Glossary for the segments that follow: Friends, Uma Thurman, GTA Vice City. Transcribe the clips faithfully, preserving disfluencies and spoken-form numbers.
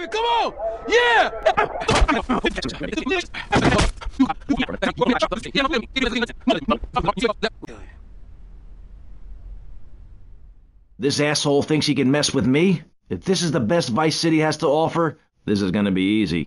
baby, come on! Yeah! This asshole thinks he can mess with me? If this is the best Vice City has to offer, this is gonna be easy.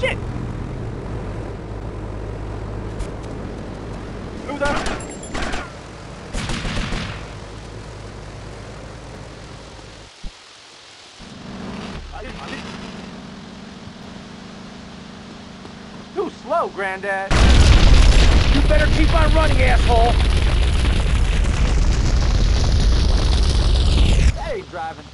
Shit! Who's that? Too slow, Granddad. You better keep on running, asshole. Hey, driving.